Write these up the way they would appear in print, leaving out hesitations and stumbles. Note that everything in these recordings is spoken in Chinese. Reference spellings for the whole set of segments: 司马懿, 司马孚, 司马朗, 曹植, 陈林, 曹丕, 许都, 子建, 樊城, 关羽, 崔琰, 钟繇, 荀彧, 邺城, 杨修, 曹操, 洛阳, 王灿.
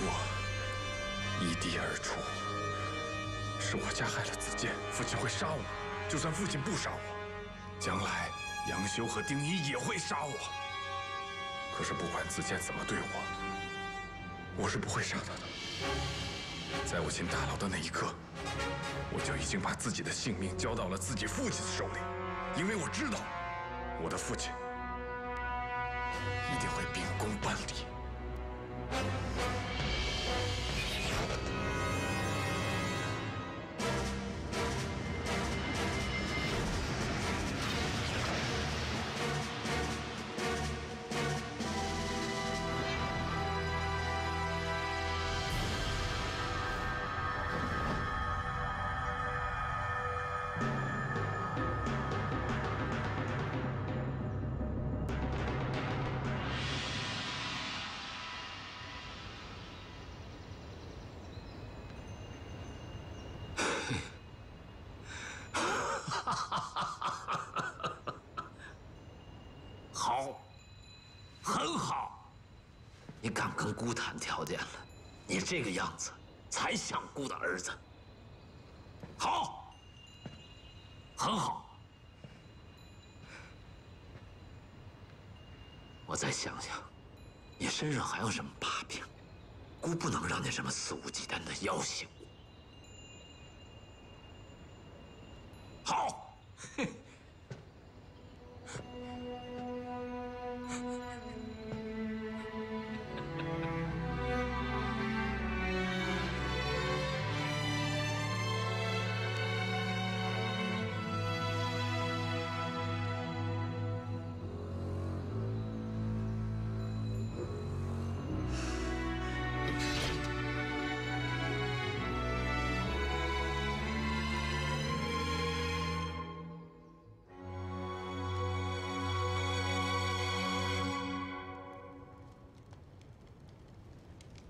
我，一地而处。是我加害了子建，父亲会杀我。就算父亲不杀我，将来杨修和丁一也会杀我。可是不管子建怎么对我，我是不会杀他的。在我进大牢的那一刻，我就已经把自己的性命交到了自己父亲的手里，因为我知道我的父亲一定会秉公办理。 姑谈条件了，你这个样子才想姑的儿子。好，很好，我再想想，你身上还有什么把柄？姑不能让你这么肆无忌惮的要挟我。好。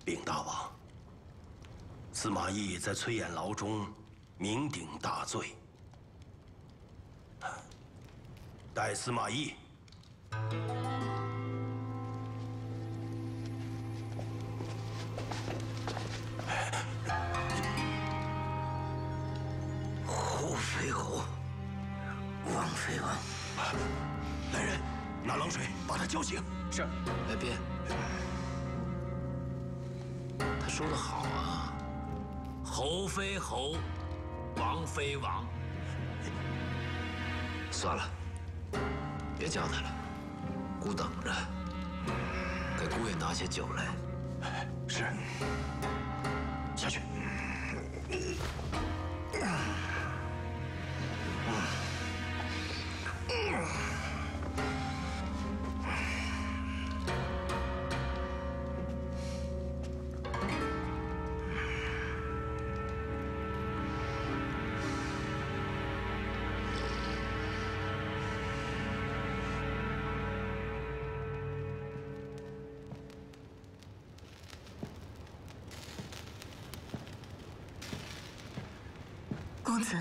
禀大王，司马懿在崔琰牢中酩酊大醉，带司马懿。侯非侯，王非王。来人，拿冷水把他浇醒。是。来边。 说得好啊，侯非侯，王非王。算了，别叫他了，姑等着，给姑爷拿些酒来。是。下去。公子，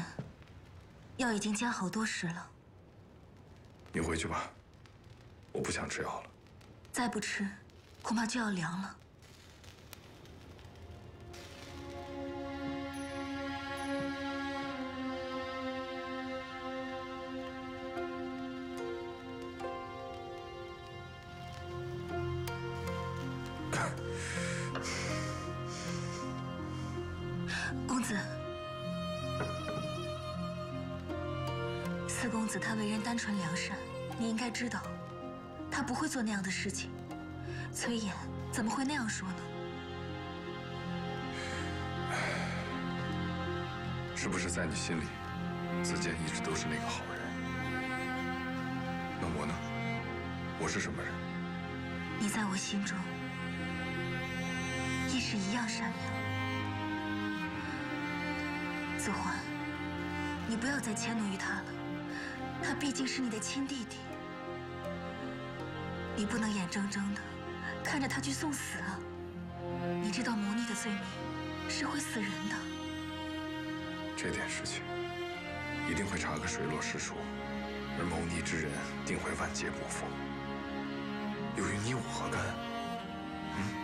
药已经加好多时了。你回去吧，我不想吃药了。再不吃，恐怕就要凉了。公子。 四公子他为人单纯良善，你应该知道，他不会做那样的事情。崔琰怎么会那样说呢？是不是在你心里，子建一直都是那个好人？那我呢？我是什么人？你在我心中亦是一样善良。子桓，你不要再迁怒于他了。 他毕竟是你的亲弟弟，你不能眼睁睁的看着他去送死啊！你知道谋逆的罪名是会死人的。这点事情一定会查个水落石出，而谋逆之人定会万劫不复。又与你我何干？嗯。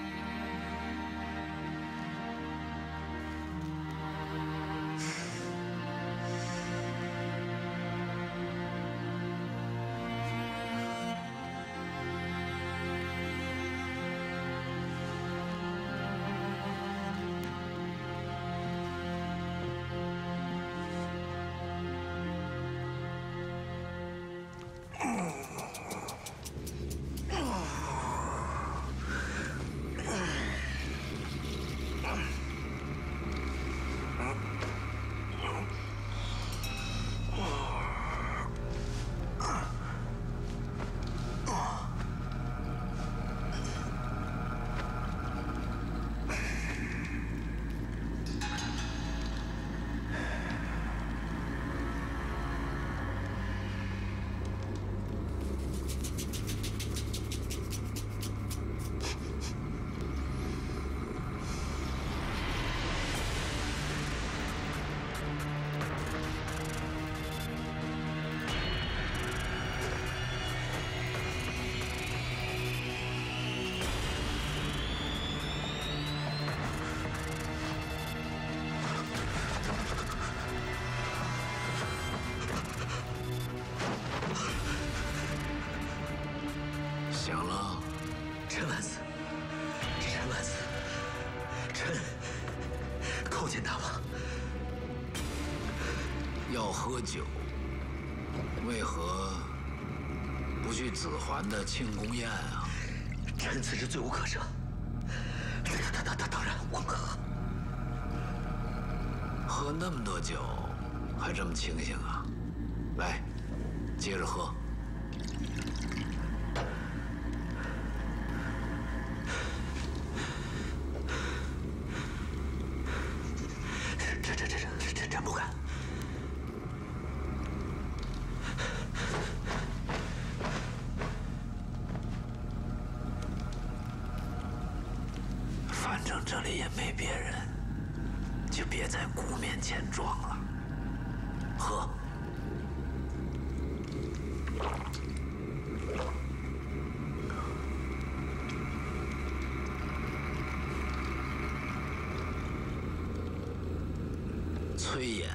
这是万死，臣叩见大王。要喝酒，为何不去子桓的庆功宴啊？臣此时罪无可赦，当然我们喝。喝那么多酒，还这么清醒啊？来，接着喝。 这里也没别人，就别在姑面前装了。喝。崔琰、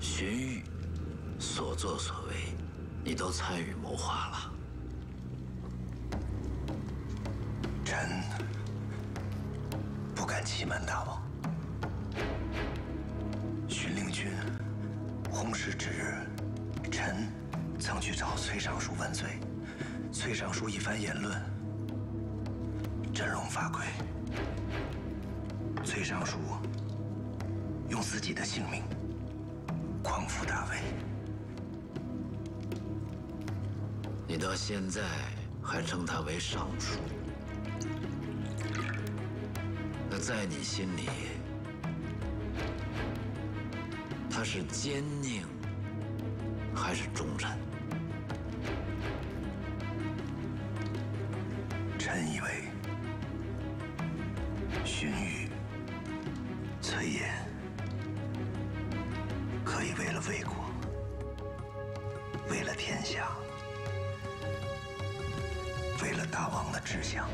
荀彧所作所为，你都参与谋划了。臣。 不敢欺瞒大王，荀令君薨逝之日，臣曾去找崔尚书问罪。崔尚书一番言论，振聋发聩。崔尚书用自己的性命匡扶大魏。你到现在还称他为尚书？ 那在你心里，他是奸佞还是忠臣？臣以为，荀彧、崔琰可以为了魏国，为了天下，为了大王的志向。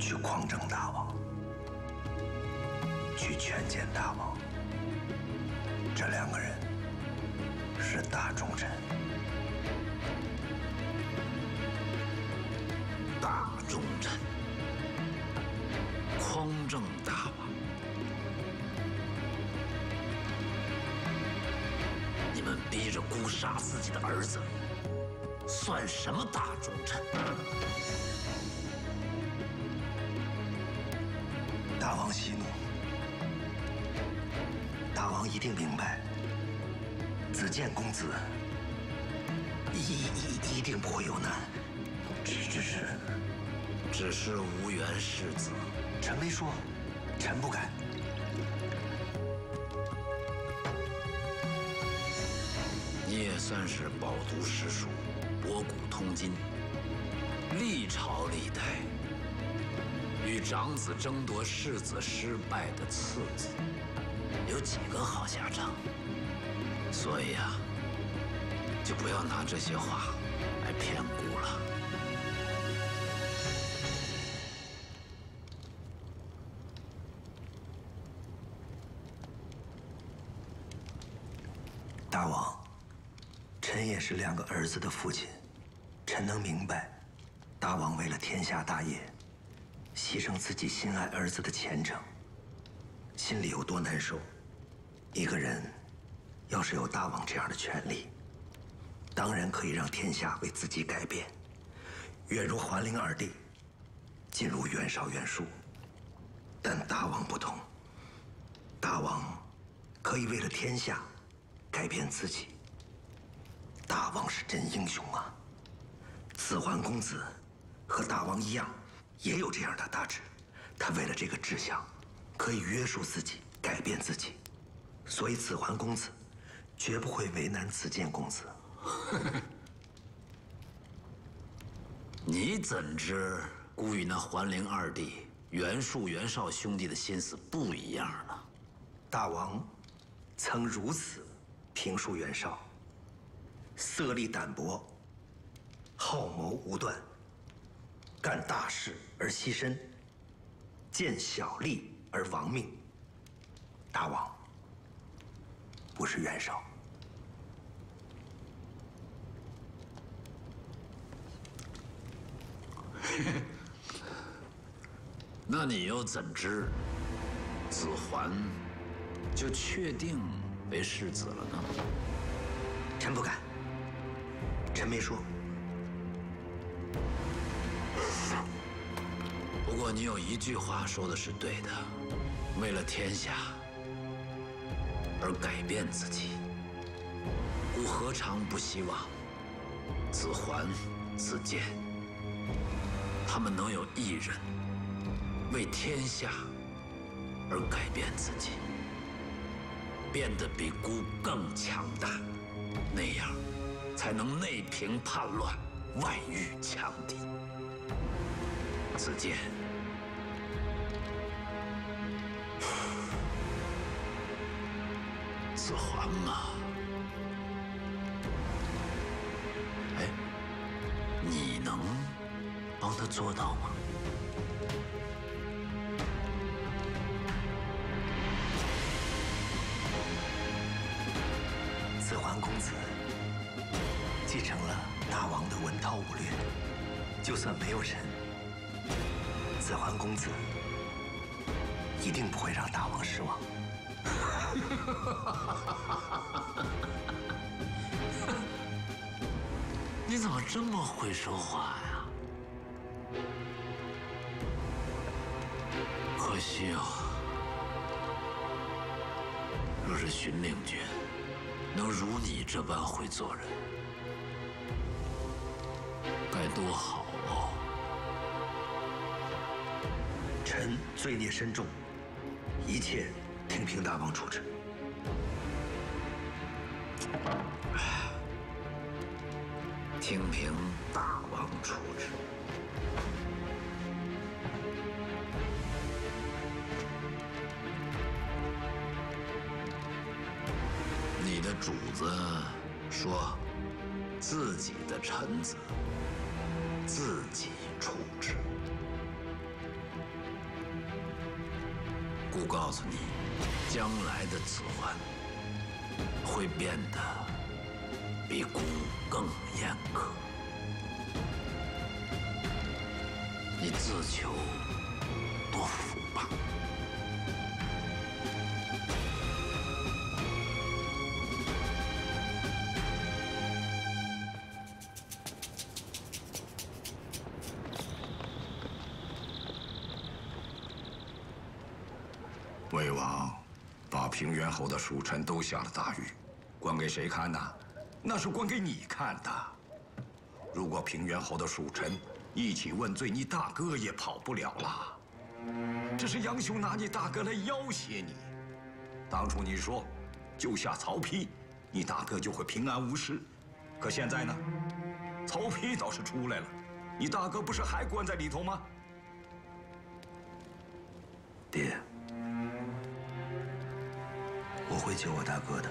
去匡正大王，去劝谏大王，这两个人是大忠臣。大忠臣，匡正大王，你们逼着姑杀自己的儿子，算什么大忠臣？ 大王息怒，大王一定明白，子建公子一定不会有难，只是无缘世子。臣没说，臣不敢。你也算是饱读诗书，博古通今，历朝历代。 与长子争夺世子失败的次子，有几个好下场？所以啊，就不要拿这些话来骗姑了。大王，臣也是两个儿子的父亲，臣能明白，大王为了天下大业。 牺牲自己心爱儿子的前程，心里有多难受？一个人要是有大王这样的权利，当然可以让天下为自己改变，远如桓灵二帝，近如袁绍袁术。但大王不同，大王可以为了天下改变自己。大王是真英雄啊！子桓公子和大王一样。 也有这样的大志，他为了这个志向，可以约束自己，改变自己，所以子桓公子绝不会为难子建公子。你怎知孤与那桓灵二弟、袁术、袁绍兄弟的心思不一样呢？大王曾如此评述袁绍：色厉胆薄，好谋无断。 干大事而牺牲，见小利而亡命。大王，不是袁绍。那你又怎知子桓就确定为世子了呢？臣不敢，臣没说。不过你有一句话说的是对的，为了天下而改变自己，吾何尝不希望子桓、子建他们能有一人为天下而改变自己，变得比孤更强大，那样才能内平叛乱，外御强敌。子建，子桓嘛，哎，你能帮他做到吗？ 子桓公子继承了大王的文韬武略，就算没有臣，子桓公子一定不会让大王失望。你怎么这么会说话呀？可惜啊，若是荀令君 能如你这般会做人，该多好啊！臣罪孽深重，一切听凭大王处置。听凭大王处置。你的主子说，自己的臣子自己处置。故告诉你，将来的子桓会变得比孤更严苛。你自求多福吧。 魏王把平原侯的属臣都下了大狱，关给谁看呢？那是关给你看的。如果平原侯的属臣一起问罪，你大哥也跑不了了。这是杨雄拿你大哥来要挟你。当初你说救下曹丕，你大哥就会平安无事。可现在呢，曹丕倒是出来了，你大哥不是还关在里头吗？爹。 我会救我大哥的，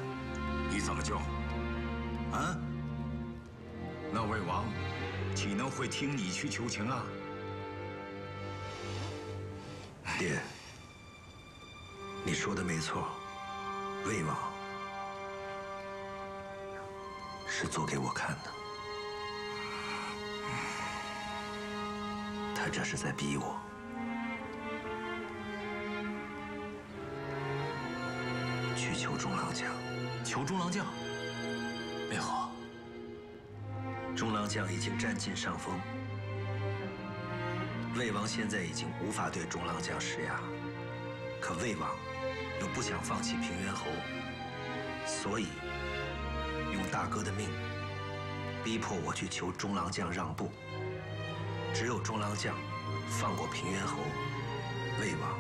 你怎么救？啊？那魏王岂能会听你去求情啊？爹，你说的没错，魏王是做给我看的，他这是在逼我。 去求中郎将，求中郎将，魏侯。中郎将已经占尽上风，魏王现在已经无法对中郎将施压，可魏王又不想放弃平原侯，所以用大哥的命逼迫我去求中郎将让步。只有中郎将放过平原侯，魏王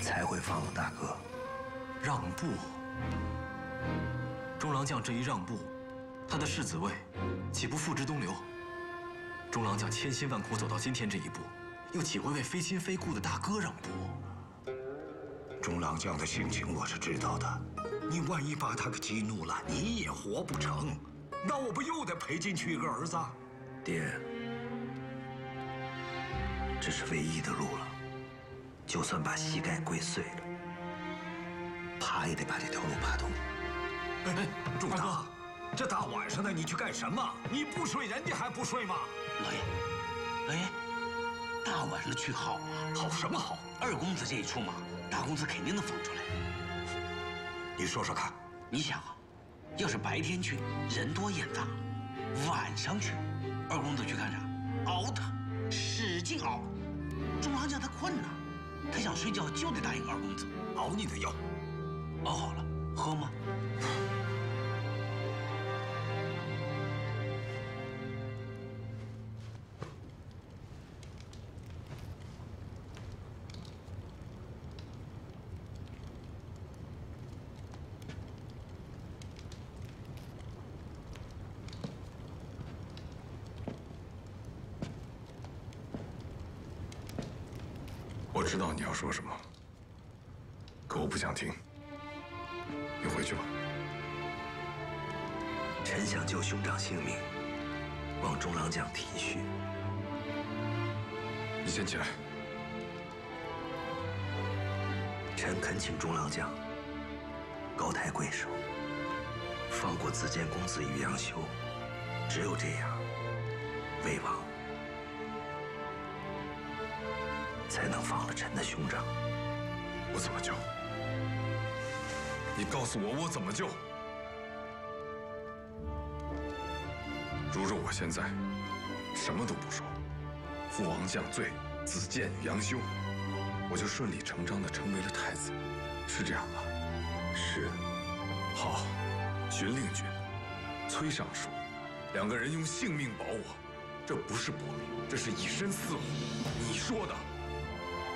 才会放我大哥。让步，中郎将这一让步，他的世子位岂不付之东流？中郎将千辛万苦走到今天这一步，又岂会为非亲非故的大哥让步？中郎将的性情我是知道的，你万一把他给激怒了，你也活不成，那我不又得赔进去一个儿子？爹，这是唯一的路了。 就算把膝盖跪碎了，爬也得把这条路爬通。哎，哎，大哥，这大晚上的你去干什么？你不睡，人家还不睡吗？老爷，老爷，大晚上去好啊？好什么好？二公子这一出马，大公子肯定能放出来。你说说看，你想啊，要是白天去人多眼大，晚上去，二公子去干啥？熬他，使劲熬，中郎将他困了，他想睡觉就得答应二公子。熬你的药，熬好了喝吗？ 我知道你要说什么，可我不想听。你回去吧。臣想救兄长性命，望中郎将体恤。你先起来。臣恳请中郎将高抬贵手，放过子建公子与杨修。只有这样，魏王 才能放了臣的兄长。我怎么救？你告诉我，我怎么救？如若我现在什么都不说，父王降罪，子建与杨修，我就顺理成章地成为了太子，是这样吧？是。好，荀令君、崔尚书两个人用性命保我，这不是薄命，这是以身饲虎。你说的。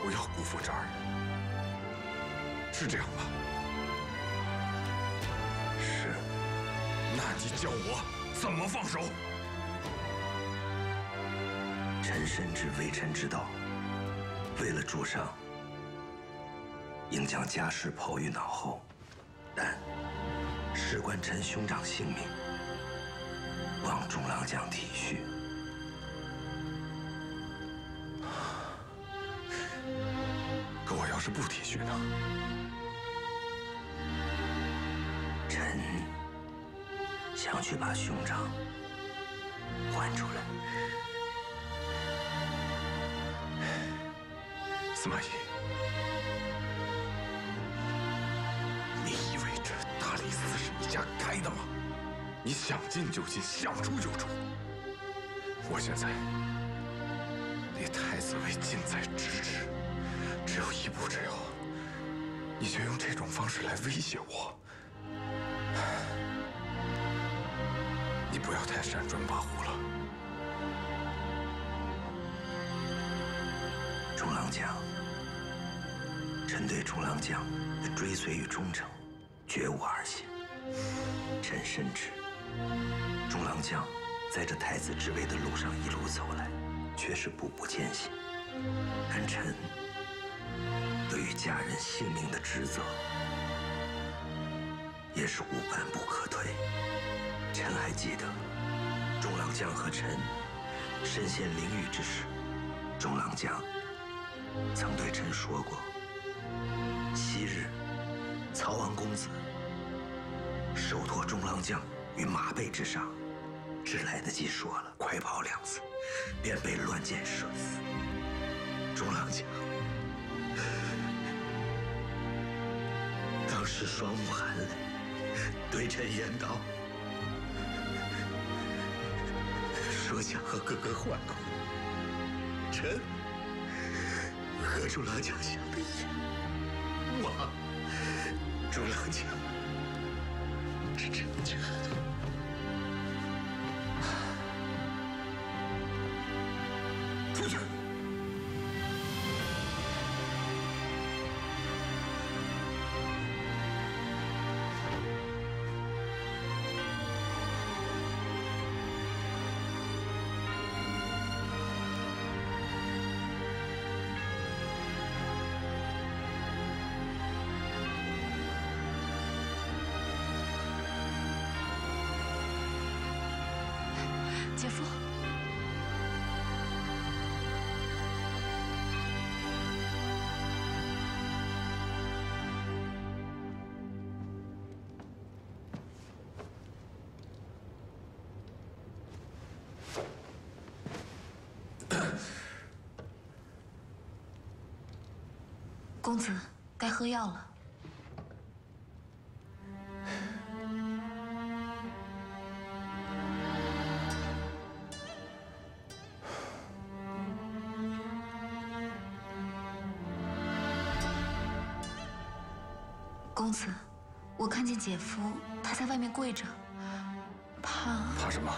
不要辜负这儿人，是这样吧？是。那你叫我怎么放手？臣深知为臣之道，为了主上，应将家事抛于脑后，但事关臣兄长性命，望中郎将体恤。 要是不体恤呢？臣想去把兄长换出来。司马懿，你以为这大理寺是你家开的吗？你想进就进，想出就出。我现在离太子位近在咫尺。 只有一步之遥，你却用这种方式来威胁我，你不要太擅装跋扈了。中郎将，臣对中郎将的追随与忠诚绝无二心。臣深知，中郎将在这太子之位的路上一路走来，却是步步艰险，但臣 对于家人性命的职责，也是无半步可退。臣还记得，中郎将和臣身陷囹圄之时，中郎将曾对臣说过：“昔日曹王公子手托中郎将于马背之上，只来得及说了‘快跑’两字，便被乱箭射死。中郎将 当时双目含泪，对臣言道：“说想和哥哥换过，臣和中郎将想的一样。我中郎将是臣家的。”公子该喝药了。公子，我看见姐夫他在外面跪着，怕什么？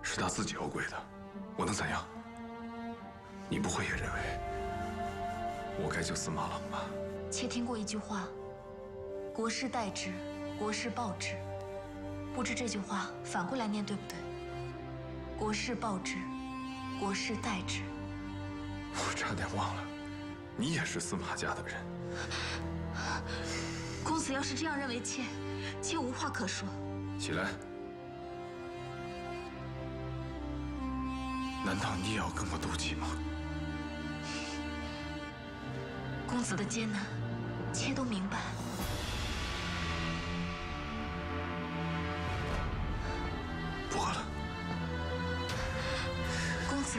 是他自己要跪的，我能怎样？你不会也认为？ 我该救司马朗吧？妾听过一句话：“国士待之，国士报之。”不知这句话反过来念对不对？“国士报之，国士待之。”我差点忘了，你也是司马家的人。公子要是这样认为妾无话可说。起来！难道你也要跟我赌气吗？ 公子的艰难，妾都明白。不喝了。公子，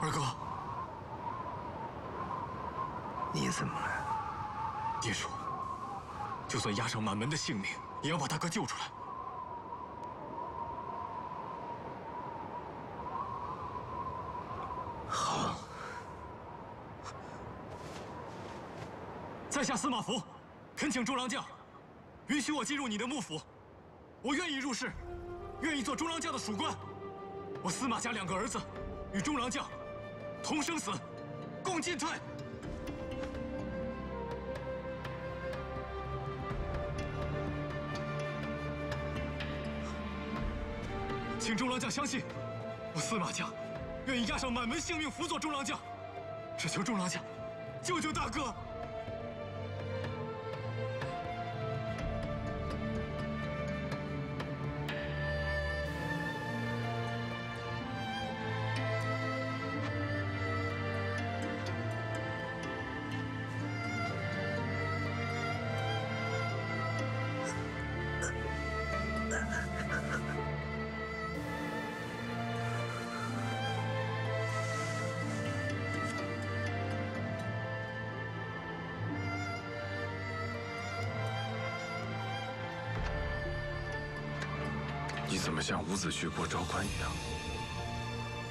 二哥，你怎么了？爹说，就算押上满门的性命，也要把大哥救出来。好，在下司马孚，恳请中郎将允许我进入你的幕府，我愿意入仕，愿意做中郎将的属官。我司马家两个儿子与中郎将。 同生死，共进退。请中郎将相信，我司马家愿意押上满门性命辅佐中郎将，只求中郎将救救大哥。 你怎么像伍子胥过昭关一样，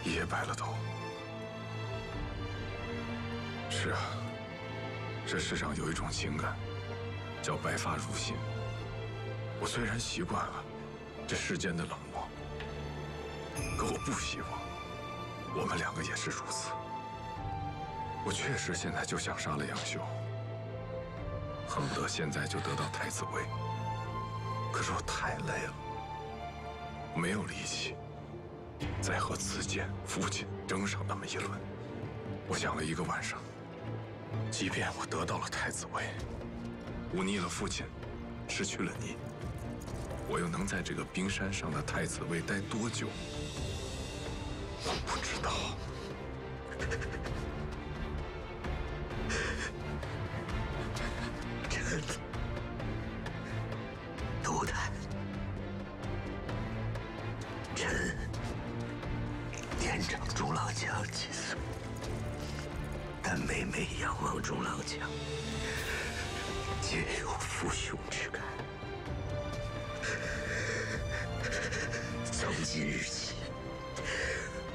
一夜白了头？是啊，这世上有一种情感，叫白发如新。我虽然习惯了，这世间的冷漠。可我不希望，我们两个也是如此。我确实现在就想杀了杨修，恨不得现在就得到太子位。可是我太累了，没有力气再和子建、父亲争上那么一轮。我想了一个晚上，即便我得到了太子位，忤逆了父亲，失去了你。 我又能在这个冰山上的太子位待多久？我不知道。真独太，臣年长中郎将几岁，但每每仰望中郎将，皆有父兄之感。 从今日起，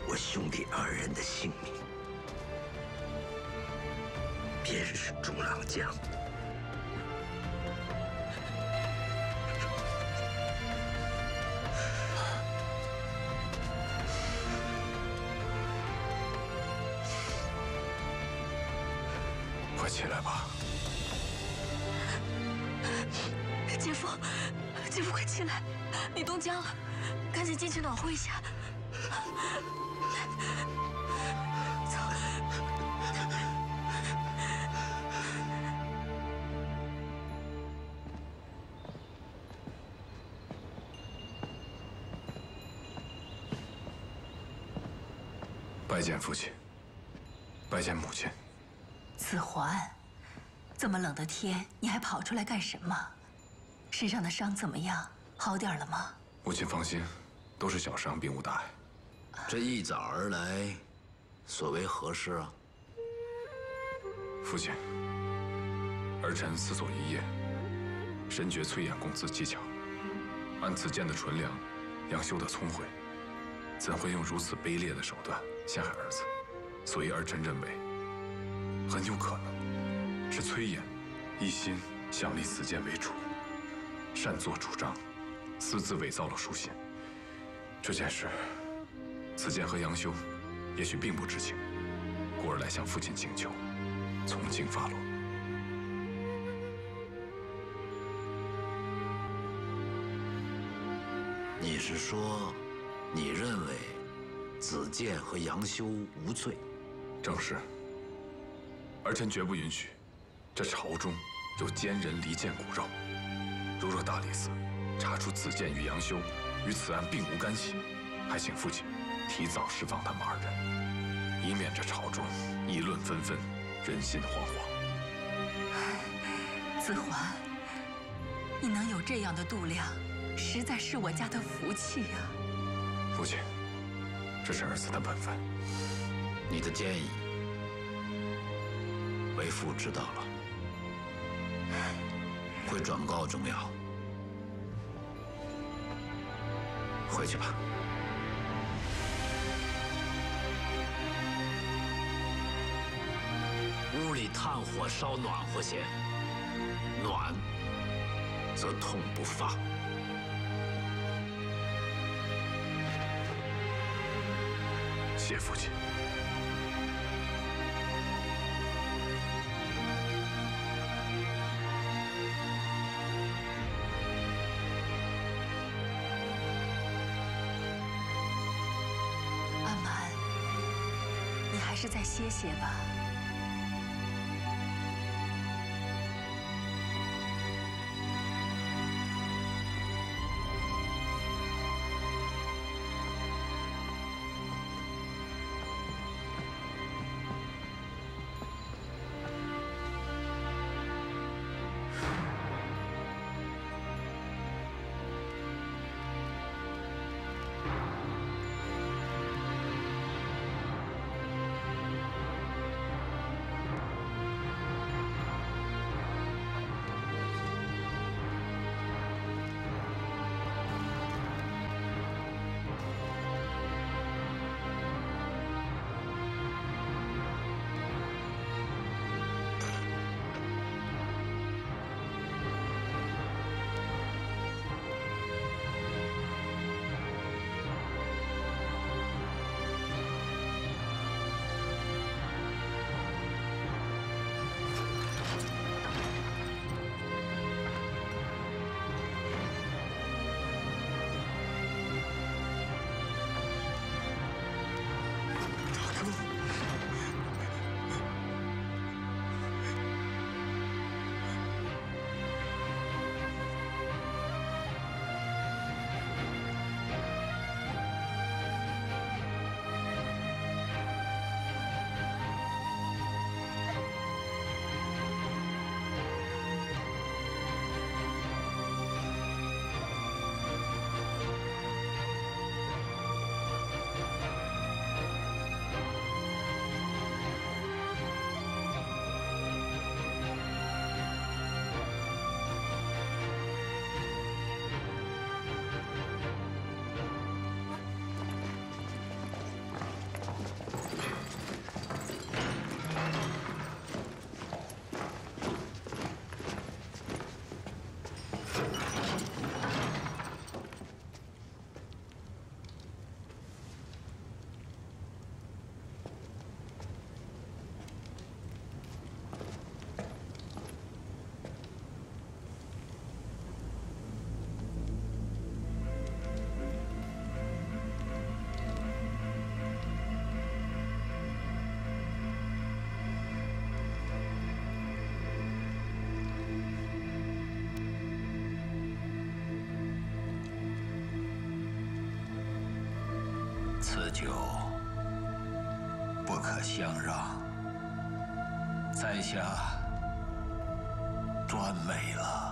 我兄弟二人的性命，便是中郎将。快起来吧，姐夫，姐夫，快起来，你冻僵了。 赶紧进去暖和一下。走。拜见父亲，拜见母亲。子桓，这么冷的天，你还跑出来干什么？身上的伤怎么样？好点了吗？ 母亲放心，都是小伤，并无大碍。这一早而来，所为何事啊？父亲，儿臣思索一夜，深觉崔衍公子技巧，按子建的纯良，杨修的聪慧，怎会用如此卑劣的手段陷害儿子？所以儿臣认为，很有可能是崔衍一心想立子建为主，擅作主张。 私自伪造了书信，这件事，子建和杨修也许并不知情，故而来向父亲请求从轻发落。你是说，你认为子建和杨修无罪？正是。儿臣绝不允许，这朝中有奸人离间骨肉，如若大理寺。 查出子建与杨修与此案并无干系，还请父亲提早释放他们二人，以免这朝中议论纷纷，人心惶惶。子桓，你能有这样的度量，实在是我家的福气呀！父亲，这是儿子的本分。你的建议，为父知道了，会转告钟繇。 回去吧。屋里炭火烧暖和些，暖则痛不发。谢父亲。 还是再歇歇吧。此酒不可相让，在下专美了。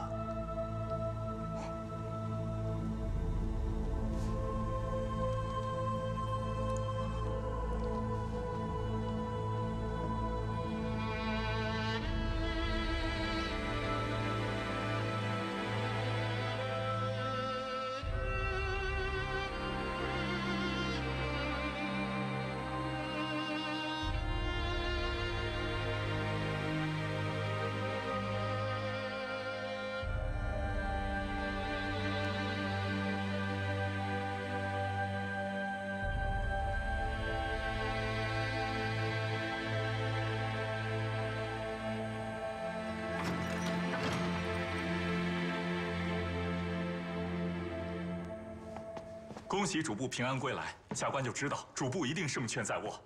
恭喜主簿平安归来，下官就知道主簿一定胜券在握。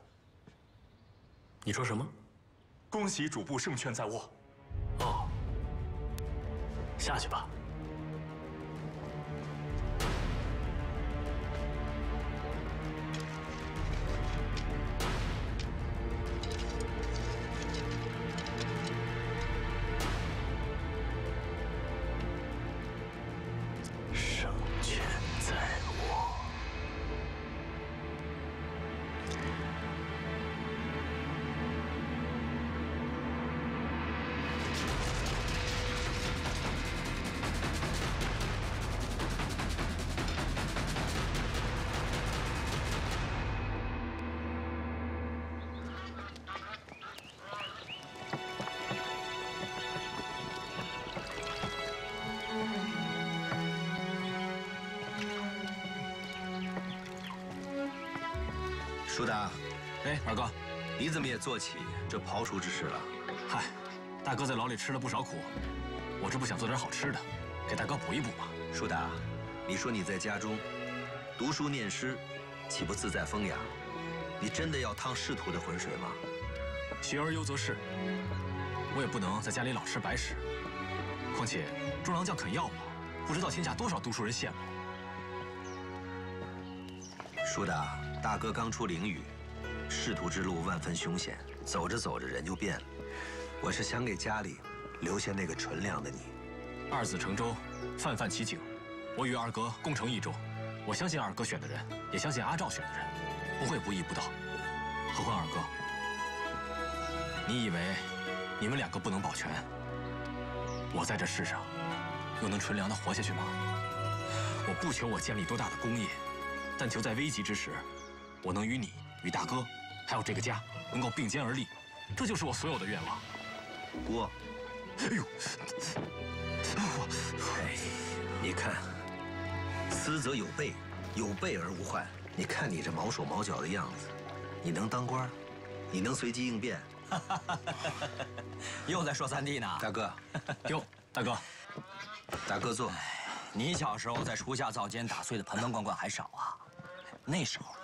你说什么？恭喜主簿胜券在握。哦，下去吧。 署长，哎，二哥，你怎么也做起这刨除之事了？嗨，大哥在牢里吃了不少苦，我这不想做点好吃的，给大哥补一补嘛。署长，你说你在家中读书念诗，岂不自在风雅？你真的要趟仕途的浑水吗？学而优则仕，我也不能在家里老吃白食。况且中郎将肯要我，不知道天下多少读书人羡慕。署长。 大哥刚出囹圄，仕途之路万分凶险，走着走着人就变了。我是想给家里留下那个纯良的你。二子乘舟，泛泛其景。我与二哥共乘一舟，我相信二哥选的人，也相信阿照选的人，不会不义不道。何况二哥，你以为你们两个不能保全，我在这世上又能纯良的活下去吗？我不求我建立多大的功业，但求在危急之时。 我能与你、与大哥，还有这个家，能够并肩而立，这就是我所有的愿望。我，哎呦，哎，你看，私则有备，有备而无患。你看你这毛手毛脚的样子，你能当官？你能随机应变？又在说三弟呢，大哥。哟，大哥，大哥坐。你小时候在厨下灶间打碎的盆盆罐罐还少啊？那时候。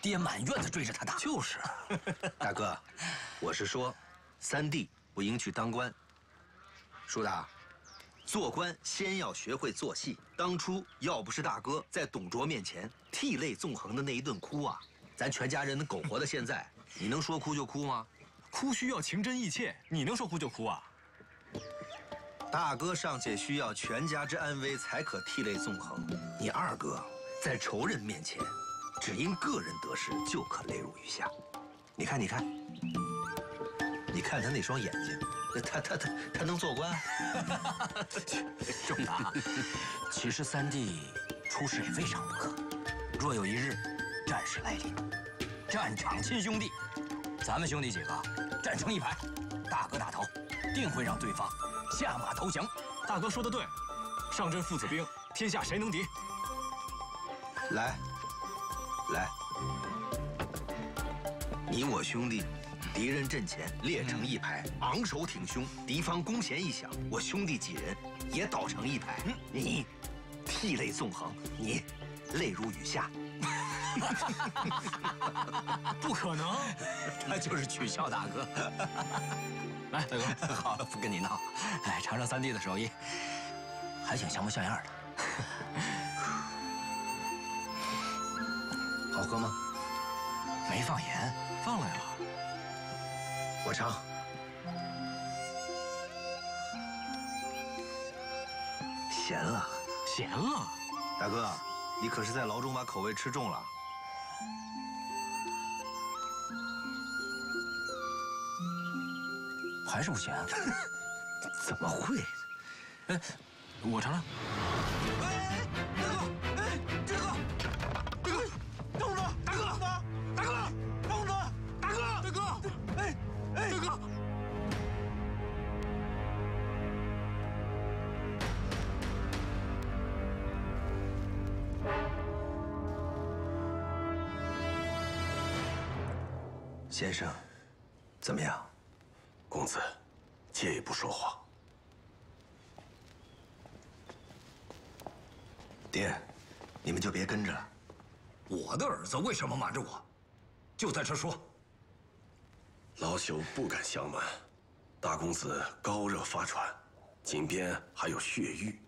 爹满院子追着他打，就是。大哥，我是说，三弟不应去当官。叔大，做官先要学会做戏。当初要不是大哥在董卓面前涕泪纵横的那一顿哭啊，咱全家人能苟活到现在。你能说哭就哭吗？哭需要情真意切，你能说哭就哭啊？大哥尚且需要全家之安危才可涕泪纵横，你二哥在仇人面前。 只因个人得失就可泪如雨下，你看，你看，你看他那双眼睛，他能做官？仲达，其实三弟出仕也未尝不可。若有一日战事来临，战场亲兄弟，咱们兄弟几个站成一排，大哥打头，定会让对方下马投降。大哥说的对，上阵父子兵，天下谁能敌？来。 来，你我兄弟，敌人阵前列成一排，昂首挺胸。敌方弓弦一响，我兄弟几人也倒成一排。你涕泪纵横，你泪如雨下。不可能，他就是取笑大哥。来，大哥，好了，不跟你闹。哎，尝尝三弟的手艺，还挺像模像样的。 好喝吗？没放盐，放来了。我尝。咸了，咸了！大哥，你可是在牢中把口味吃重了。 还是不咸，怎么会？哎，我尝尝。哎，大哥，哎，大哥，等会儿，大哥，等会儿，大哥，哎，大哥。先生，怎么样？ 公子，借一步说话。爹，你们就别跟着了。我的儿子为什么瞒着我？就在这说。老朽不敢相瞒，大公子高热发喘，颈边还有血瘀，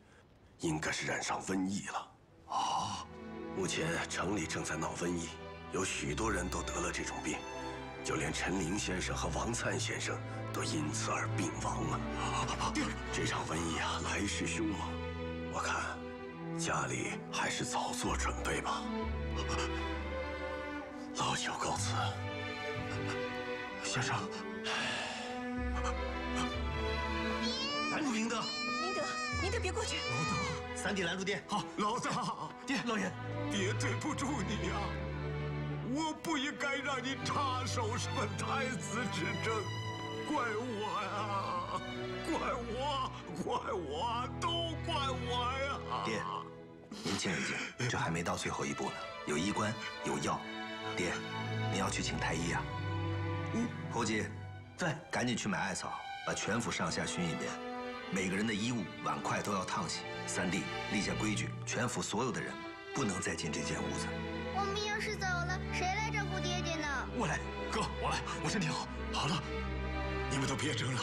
应该是染上瘟疫了。啊！目前城里正在闹瘟疫，有许多人都得了这种病。 就连陈林先生和王灿先生都因此而病亡了。这场瘟疫啊，来势凶猛，我看家里还是早做准备吧。老朽告辞，先生。明德，明德，别过去。老三弟拦住爹。好，老三，爹，老爷，爹对不住你呀。 我不应该让你插手什么太子之争，怪我呀，怪我，都怪我呀！爹，您静一静，这还没到最后一步呢。有医官，有药，爹，你要去请太医啊。侯吉，对，赶紧去买艾草，把全府上下熏一遍，每个人的衣物、碗筷都要烫洗。三弟立下规矩，全府所有的人不能再进这间屋子。 我们要是走了，谁来照顾爹爹呢？我来，哥，我来，我身体好。好了，你们都别争了。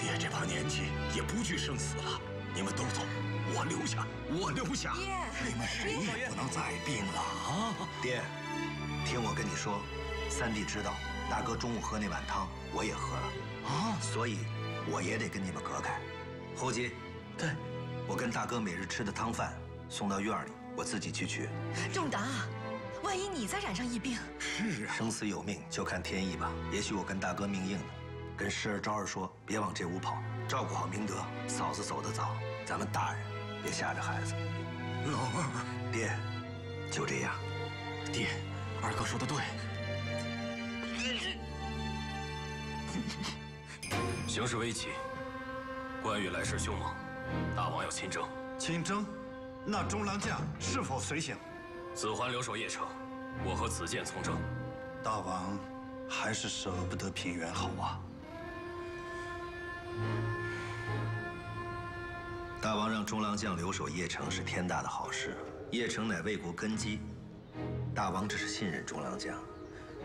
爹这把年纪也不惧生死了，你们都走，我留下。爹，你们谁也不能再病了啊！爹，听我跟你说，三弟知道大哥中午喝那碗汤，我也喝了啊，所以我也得跟你们隔开。侯吉，对，我跟大哥每日吃的汤饭送到院里。 我自己去取。仲达，万一你再染上疫病，是啊，生死有命，就看天意吧。也许我跟大哥命硬了，跟师儿、昭儿说，别往这屋跑，照顾好明德。嫂子走得早，咱们大人别吓着孩子。老二，爹，就这样。爹，二哥说的对。形势危急，关羽来势凶猛，大王要亲征。亲征？ 那中郎将是否随行？子桓留守邺城，我和子建从政。大王还是舍不得平原好啊！大王让中郎将留守邺城是天大的好事，邺城乃魏国根基。大王只是信任中郎将。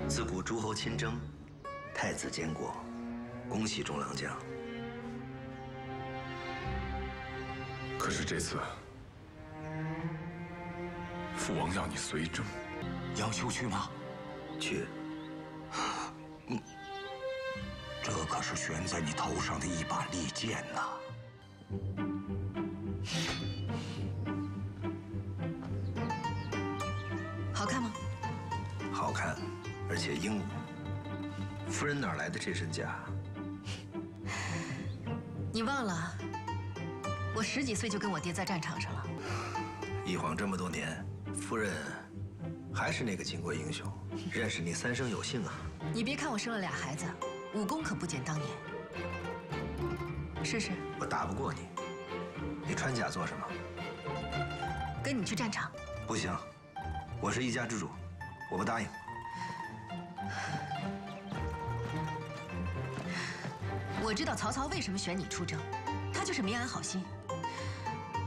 自古诸侯亲征，太子监国。恭喜中郎将。可是这次。 父王要你随征，杨修去吗？去。这可是悬在你头上的一把利剑呐！好看吗？好看，而且英武。夫人哪来的这身甲？你忘了，我10几岁就跟我爹在战场上了。一晃这么多年。 夫人，还是那个巾帼英雄，认识你三生有幸啊！你别看我生了2孩子，武功可不减当年。试试，我打不过你，你穿甲做什么？跟你去战场？不行，我是一家之主，我不答应。我知道曹操为什么选你出征，他就是没安好心。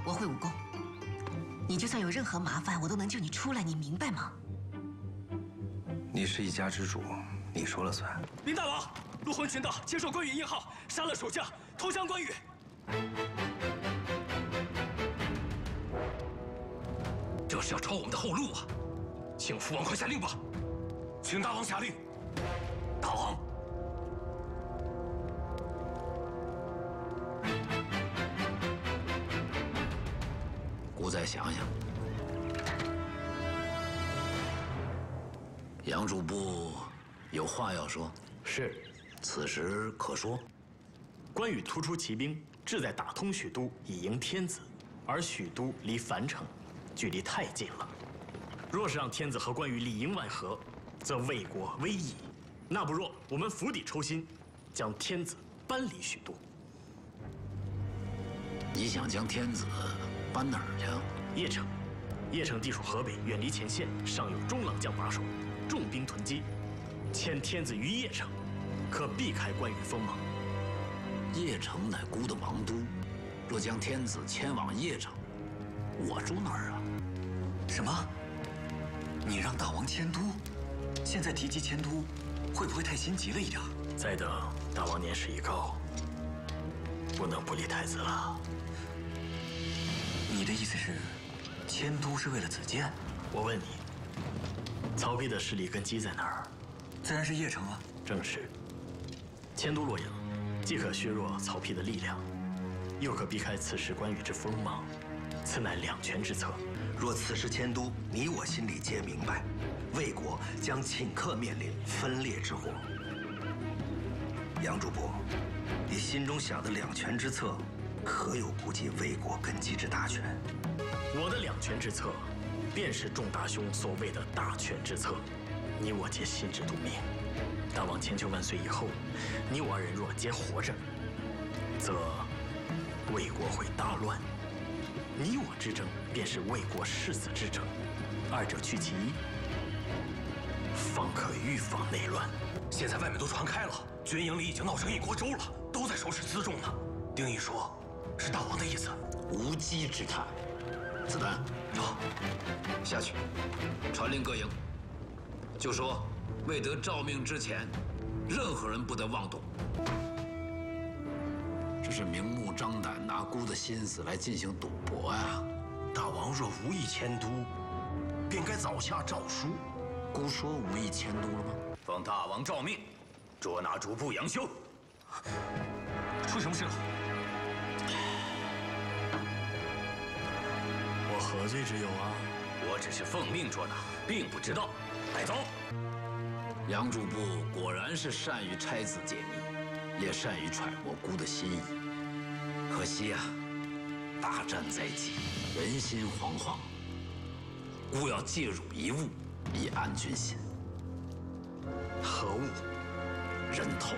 我会武功。 你就算有任何麻烦，我都能救你出来，你明白吗？你是一家之主，你说了算。林大王，陆浑群盗接受关羽印号，杀了守将，投降关羽。这是要抄我们的后路啊！请父王快下令吧！请大王下令。大王，古仔想想，杨主簿有话要说。是，此时可说。关羽突出骑兵，志在打通许都，以迎天子。 而许都离樊城距离太近了，若是让天子和关羽里应外合，则魏国危矣。那不若我们釜底抽薪，将天子搬离许都。你想将天子搬哪儿去？邺城。邺城地处河北，远离前线，上有中郎将把守，重兵囤积，迁天子于邺城，可避开关羽锋芒。邺城乃孤的王都。 若将天子迁往邺城，我住哪儿啊？什么？你让大王迁都？现在提及迁都，会不会太心急了一点？再等大王年事已高，不能不立太子了。你的意思是，迁都是为了子建？我问你，曹丕的势力根基在哪儿？自然是邺城啊。正是。迁都洛阳，既可削弱曹丕的力量。 又可避开此时关羽之锋芒，此乃两全之策。若此时迁都，你我心里皆明白，魏国将顷刻面临分裂之祸。杨主簿，你心中想的两全之策，可有顾及魏国根基之大权？我的两全之策，便是仲大兄所谓的大权之策，你我皆心知肚明。大王千秋万岁以后，你我二人若皆活着，则 魏国会大乱，你我之争便是魏国誓死之争，二者去其一，方可预防内乱。现在外面都传开了，军营里已经闹成一锅粥了，都在收拾辎重呢。丁义说，是大王的意思，无稽之谈。子丹，好，下去，传令各营，就说未得诏命之前，任何人不得妄动。 这是明目张胆拿孤的心思来进行赌博呀！大王若无意迁都，便该早下诏书。孤说无意迁都了吗？奉大王诏命，捉拿主簿杨修。出什么事了？我何罪之有啊？我只是奉命捉拿，并不知道。带走。杨主簿果然是善于拆字解密，也善于揣摩孤的心意。 可惜呀，大战在即，人心惶惶。孤要借汝一物，以安军心。何物？人头。